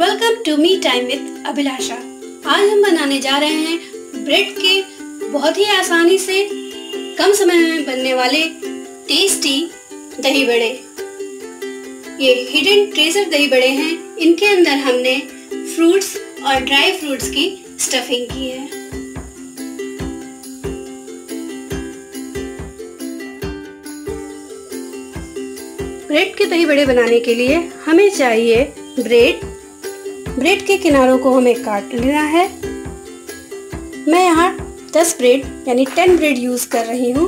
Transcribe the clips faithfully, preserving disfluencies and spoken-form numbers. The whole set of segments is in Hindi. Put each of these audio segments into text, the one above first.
Welcome to me time with Abhilasha. आज हम बनाने जा रहे हैं ब्रेड के बहुत ही आसानी से कम समय में बनने वाले टेस्टी दही बड़े। ये हिडन ट्रेजर दही बड़े हैं। इनके अंदर हमने फ्रूट्स और ड्राई फ्रूट्स की स्टफिंग की है। ब्रेड के दही बड़े बनाने के लिए हमें चाहिए ब्रेड। ब्रेड के किनारों को हमें काट लेना है। मैं यहाँ दस ब्रेड यानी दस ब्रेड यूज कर रही हूँ।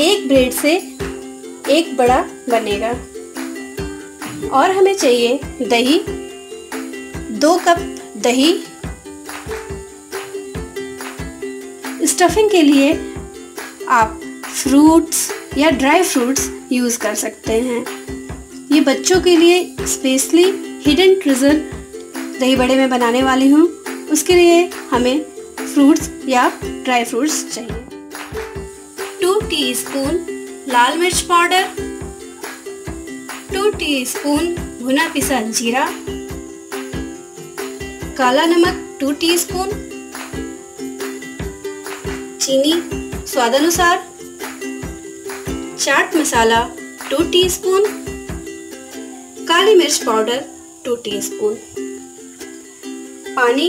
एक ब्रेड से एक बड़ा बनेगा। और हमें चाहिए दही, दो कप दही। स्टफिंग के लिए आप फ्रूट्स या ड्राई फ्रूट्स यूज़ कर सकते हैं। ये बच्चों के लिए स्पेशली हिडन ट्रेजर दही बड़े में बनाने वाली हूँ। उसके लिए हमें फ्रूट्स या ड्राई फ्रूट्स चाहिए। टू टीस्पून लाल मिर्च पाउडर, टू टीस्पून भुना पिसा जीरा, काला नमक टू टीस्पून, चीनी स्वाद अनुसार, चाट मसाला दो टीस्पून, काली मिर्च पाउडर दो टीस्पून, पानी।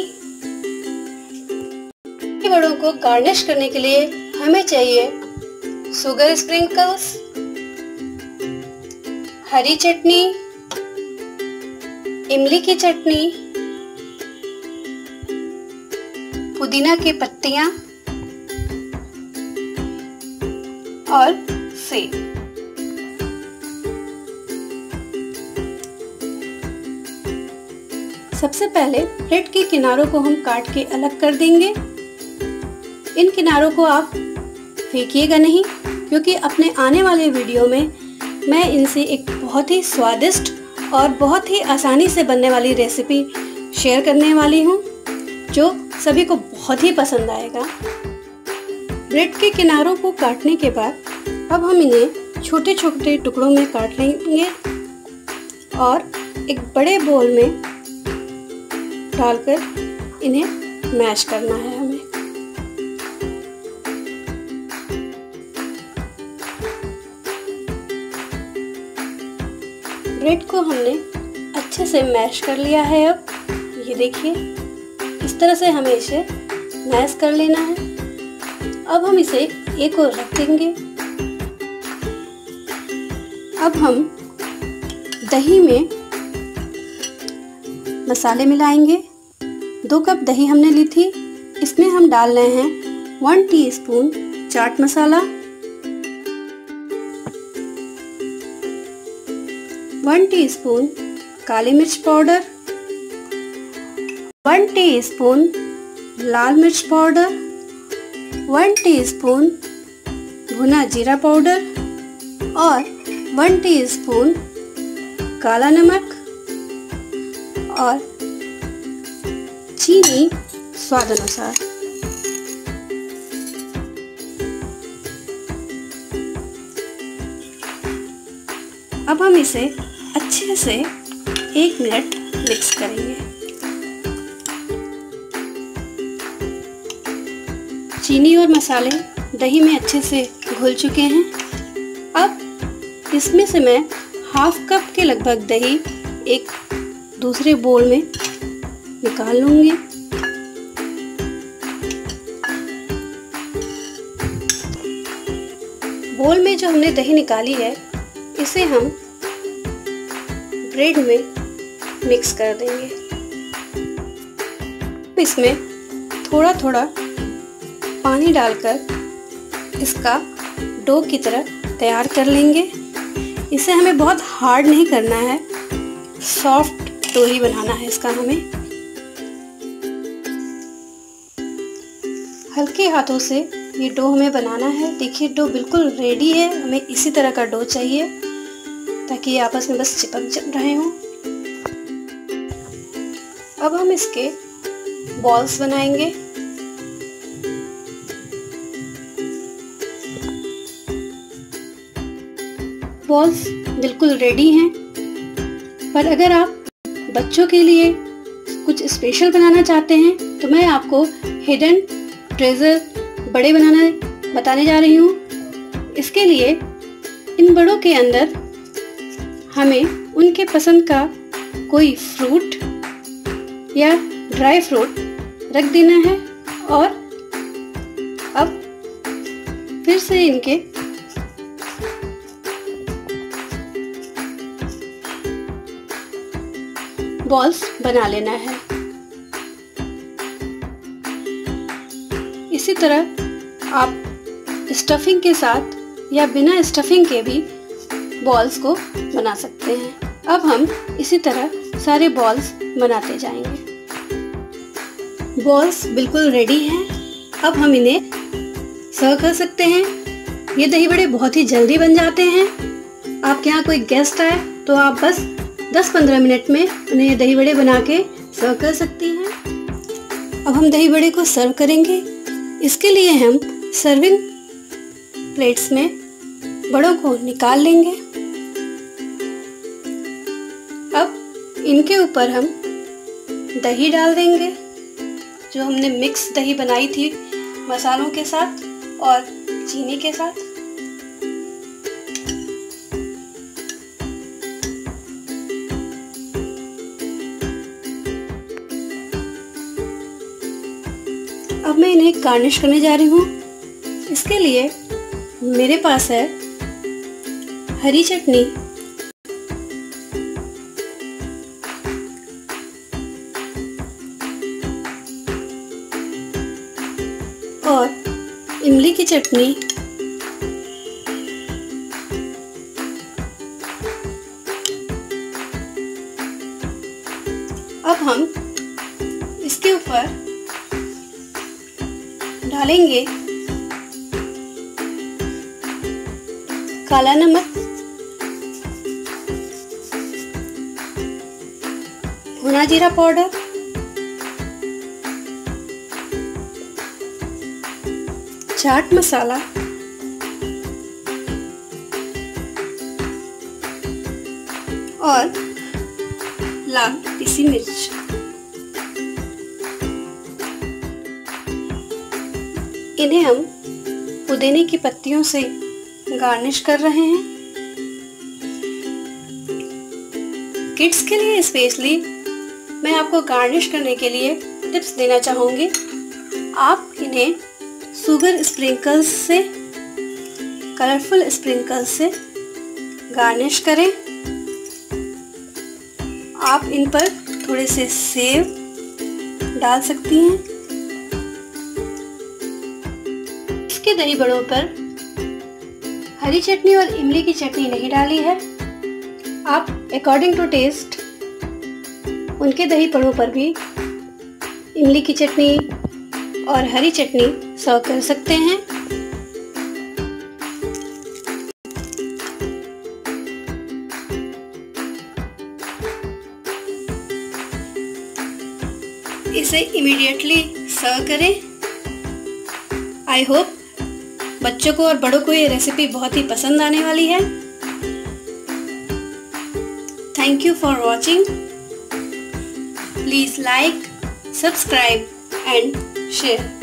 दही बड़ों को गार्निश करने के लिए हमें चाहिए शुगर स्प्रिंकल्स, हरी चटनी, इमली की चटनी, पुदीना की पत्तियां और सबसे पहले ब्रेड के किनारों को हम काट के अलग कर देंगे। इन किनारों को आप फेंकिएगा नहीं, क्योंकि अपने आने वाले वीडियो में मैं इनसे एक बहुत ही स्वादिष्ट और बहुत ही आसानी से बनने वाली रेसिपी शेयर करने वाली हूँ, जो सभी को बहुत ही पसंद आएगा। ब्रेड के किनारों को काटने के बाद अब हम इन्हें छोटे छोटे टुकड़ों में काट लेंगे और एक बड़े बोल में डालकर इन्हें मैश करना है हमें। ब्रेड को हमने अच्छे से मैश कर लिया है। अब ये देखिए, इस तरह से हमें इसे मैश कर लेना है। अब हम इसे एक ओर रख देंगे। अब हम दही में मसाले मिलाएंगे। दो कप दही हमने ली थी, इसमें हम डाल रहे हैं one teaspoon chaat masala, one teaspoon काली मिर्च पाउडर, वन टीस्पून लाल मिर्च पाउडर, वन टीस्पून भुना जीरा पाउडर और वन टीस्पून काला नमक और चीनी स्वाद अनुसार। अब हम इसे अच्छे से एक मिनट मिक्स करेंगे। चीनी और मसाले दही में अच्छे से घुल चुके हैं। अब इसमें से मैं हाफ कप के लगभग दही एक दूसरे बोल में निकाल लूँगी। बोल में जो हमने दही निकाली है, इसे हम ब्रेड में मिक्स कर देंगे। इसमें थोड़ा थोड़ा पानी डालकर इसका डो की तरह तैयार कर लेंगे। इसे हमें बहुत हार्ड नहीं करना है, सॉफ्ट डो ही बनाना है इसका हमें। हल्के हाथों से ये डो हमें बनाना है। देखिए, डो बिल्कुल रेडी है। हमें इसी तरह का डो चाहिए ताकि ये आपस में बस चिपक रहे हों। अब हम इसके बॉल्स बनाएंगे। बॉल्स बिल्कुल रेडी हैं, पर अगर आप बच्चों के लिए कुछ स्पेशल बनाना चाहते हैं तो मैं आपको हिडन ट्रेजर बड़े बनाना बताने जा रही हूँ। इसके लिए इन बड़ों के अंदर हमें उनके पसंद का कोई फ्रूट या ड्राई फ्रूट रख देना है और अब फिर से इनके बॉल्स बना लेना है। इसी तरह आप स्टफिंग के साथ या बिना स्टफिंग के भी बॉल्स को बना सकते हैं। अब हम इसी तरह सारे बॉल्स बनाते जाएंगे। बॉल्स बिल्कुल रेडी हैं। अब हम इन्हें सर्व कर सकते हैं। ये दही बड़े बहुत ही जल्दी बन जाते हैं। आपके यहाँ कोई गेस्ट आए तो आप बस दस पंद्रह मिनट में उन्हें ये दही बड़े बना के सर्व कर सकती हैं। अब हम दही बड़े को सर्व करेंगे। इसके लिए हम सर्विंग प्लेट्स में बड़ों को निकाल लेंगे। अब इनके ऊपर हम दही डाल देंगे, जो हमने मिक्स दही बनाई थी मसालों के साथ और चीनी के साथ। अब मैं इन्हें गार्निश करने जा रही हूँ। इसके लिए मेरे पास है हरी चटनी, इमली की चटनी अब हम इसके ऊपर डालेंगे काला नमक, भुना जीरा पाउडर, चाट मसाला, और लाल पीसी मिर्च। इन्हें हम पुदीने की पत्तियों से गार्निश कर रहे हैं। किड्स के लिए स्पेशली मैं आपको गार्निश करने के लिए टिप्स देना चाहूँगी। आप इन्हें शुगर स्प्रिंकल्स से, कलरफुल स्प्रिंकल्स से गार्निश करें। आप इन पर थोड़े से सेव डाल सकती हैं। इसके दही बड़ों पर हरी चटनी और इमली की चटनी नहीं डाली है। आप अकॉर्डिंग टू टेस्ट उनके दही बड़ों पर भी इमली की चटनी और हरी चटनी सर्व कर सकते हैं। इसे इमीडिएटली सर्व करें। आई होप बच्चों को और बड़ों को ये रेसिपी बहुत ही पसंद आने वाली है। Thank you for watching. Please like, subscribe and share.